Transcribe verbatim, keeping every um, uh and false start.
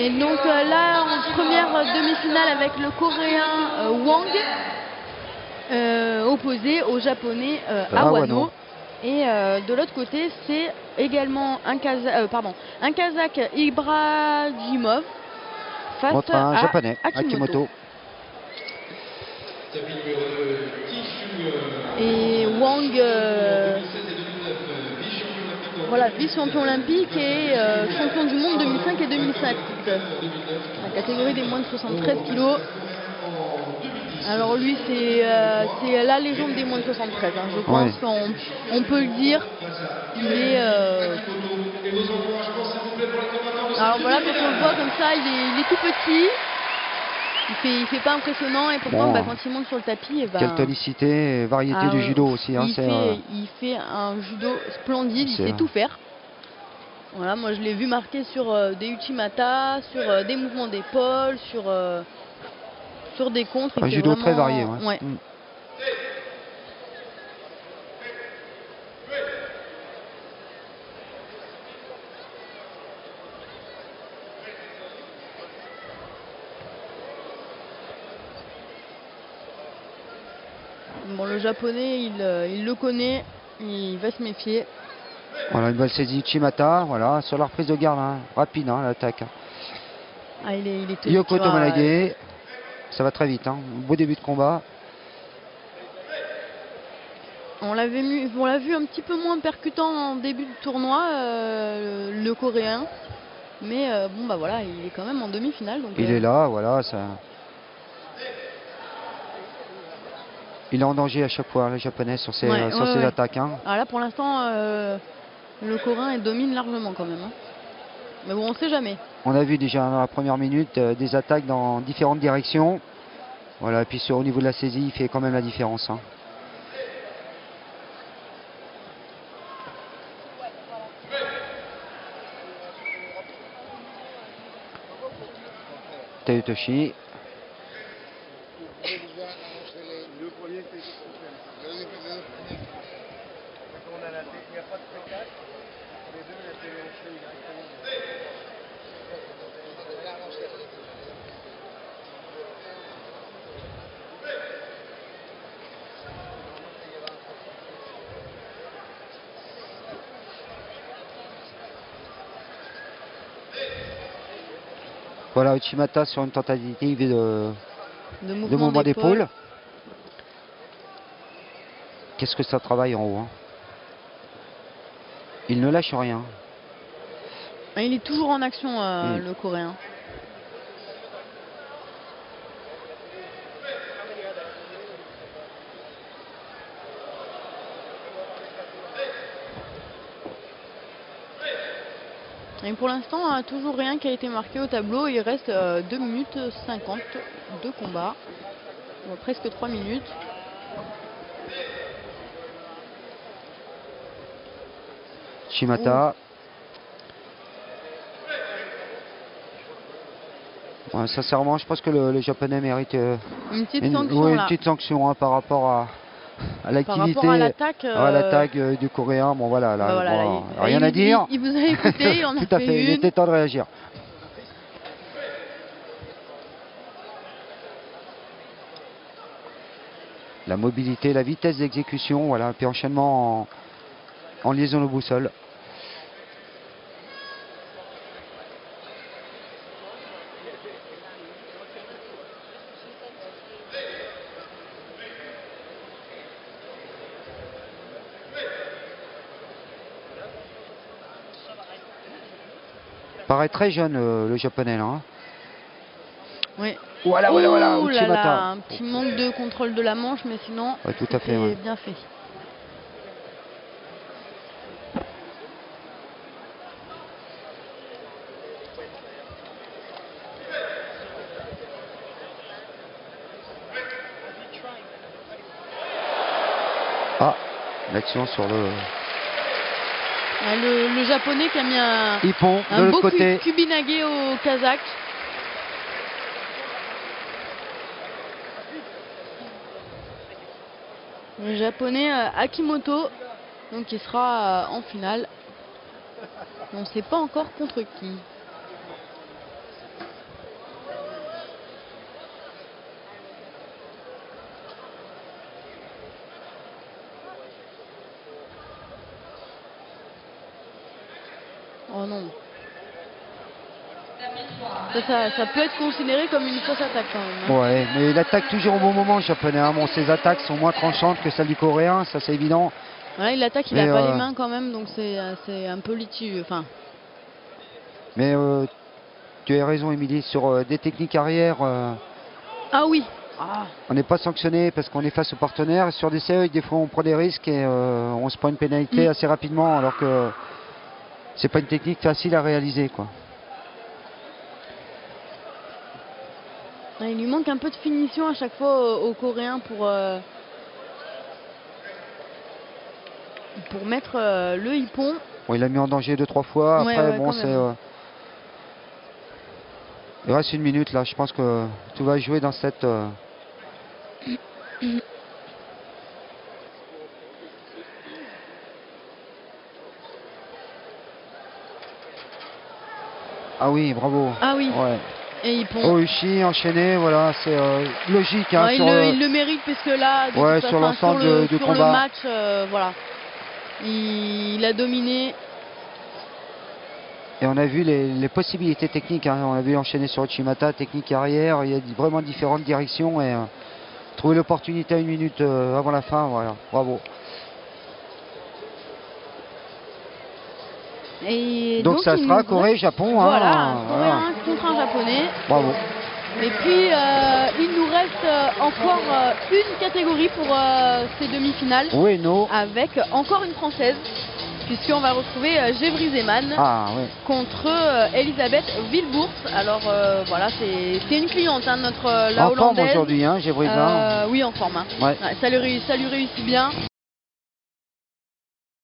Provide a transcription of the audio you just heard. Et donc euh, là, en première demi-finale avec le Coréen euh, Wang, euh, opposé au Japonais euh, Awano. Et euh, de l'autre côté, c'est également un, Kaza euh, pardon, un Kazakh Ibrahimov face bon, à un Japonais, Akimoto. Akimoto. Et Wang, euh, voilà, vice-champion olympique et euh, champion du monde deux mille cinq et deux mille sept. La catégorie des moins de soixante-treize kilos. Alors lui, c'est euh, la légende des moins de soixante-treize, hein, je pense, oui. qu'on on peut le dire. Il est... Euh... Alors voilà, quand on le voit comme ça, il est, il est tout petit. Il fait, il fait pas impressionnant et pourtant bon. bah, quand il monte sur le tapis... Et bah, quelle tonicité et variété ah, du judo aussi. Hein, il, fait, euh... il fait un judo splendide, il sait tout faire. Voilà, moi je l'ai vu marquer sur euh, des uchimata, sur euh, des mouvements d'épaule, sur... Euh, sur des contres. Un judo vraiment... très varié. Ouais. Ouais. Mm. Bon, le japonais, il, euh, il le connaît, il va se méfier. Voilà, une balle saisie, Uchimata, voilà, sur la reprise de garde, hein, rapide hein, l'attaque. Ah, il est, il est Yoko Tomanage. Euh... Ça va très vite, hein. Beau début de combat. On l'avait vu, on l'a vu un petit peu moins percutant en début de tournoi, euh, le Coréen. Mais euh, bon bah voilà, il est quand même en demi-finale. Donc, il euh... est là, voilà. Ça... Il est en danger à chaque fois, le Japonais, sur ses, ouais, sur ouais, ses ouais. attaques. Hein. Ah là, pour l'instant, euh, le Coréen il domine largement quand même. Hein. Mais bon, on ne sait jamais. On a vu déjà dans la première minute euh, des attaques dans différentes directions. Voilà, et puis sur, au niveau de la saisie, il fait quand même la différence. Hein. Tetsushi. Voilà, Uchimata sur une tentative de, de mouvement d'épaule. Qu'est-ce que ça travaille en haut, hein. Il ne lâche rien. Il est toujours en action, euh, mmh. le Coréen. Et pour l'instant, hein, toujours rien qui a été marqué au tableau. Il reste euh, deux minutes cinquante de combat. Bon, presque trois minutes. Shimata. Ouais, sincèrement, je pense que le, le Japonais mérite euh, une petite une, sanction, ouais, une petite sanction hein, par rapport à... à l'activité, à l'attaque euh... euh, du Coréen, bon voilà, là, bah voilà, bon, là, il, rien il, à dire. Il, il vous a écouté, on a Tout à fait, fait une. Il était temps de réagir. La mobilité, la vitesse d'exécution, voilà, puis enchaînement en, en liaison au boussole. Paraît très jeune euh, le japonais là. Hein. Oui. Voilà, voilà, voilà. Ouh là là, un petit manque de contrôle de la manche, mais sinon, ouais, tout à fait, ouais. bien fait. Ah, l'action sur le. Le, le japonais qui a mis un, Ippon, un de beau côté. Kubinage au Kazakh. Le japonais Akimoto, donc qui sera en finale. On ne sait pas encore contre qui. non. Ça, ça, ça peut être considéré comme une fausse attaque quand même. Hein. Ouais, mais il attaque toujours au bon moment, japonais. Hein. Bon, ses attaques sont moins tranchantes que celles du coréen, ça c'est évident. Voilà, il attaque, il n'a euh... pas les mains quand même, donc c'est un peu litigieux. Enfin... Mais euh, tu as raison, Émilie, sur euh, des techniques arrière. Euh... Ah oui. Ah. On n'est pas sanctionné parce qu'on est face au partenaire. Sur des C E, des fois on prend des risques et euh, on se prend une pénalité mmh. assez rapidement, alors que c'est pas une technique facile à réaliser, quoi. Il lui manque un peu de finition à chaque fois aux, aux Coréens pour, euh, pour mettre euh, le hippon. Bon, il l'a mis en danger deux, trois fois. Après, ouais, ouais, bon, c'est... Euh, il reste une minute, là. Je pense que tout va jouer dans cette... Euh... Ah oui, bravo. Ah oui. Ouais. Et Oishi enchaîné, voilà, c'est euh, logique. Hein, ouais, sur il, le, le... il le mérite parce que là, de ouais, sur l'ensemble le, du combat, le match, euh, voilà, il, il a dominé. Et on a vu les, les possibilités techniques. Hein. On a vu enchaîner sur Uchimata, technique arrière. Il y a vraiment différentes directions et euh, trouver l'opportunité à une minute euh, avant la fin, voilà, bravo. Et donc, donc ça sera Corée-Japon. Voilà, hein, Coréen hein. contre un Japonais. Bravo. Et puis euh, il nous reste euh, encore euh, une catégorie pour euh, ces demi-finales. Oui, non. Avec euh, encore une Française, puisqu'on va retrouver euh, Gevry Zeman ah, oui. contre euh, Elisabeth Wilbours. Alors euh, voilà, c'est une cliente, hein, notre euh, la en Hollandaise. En forme aujourd'hui, hein, Gevry Zeman. Euh, oui, en forme. Hein. Ouais. Ouais, ça, lui, ça lui réussit bien.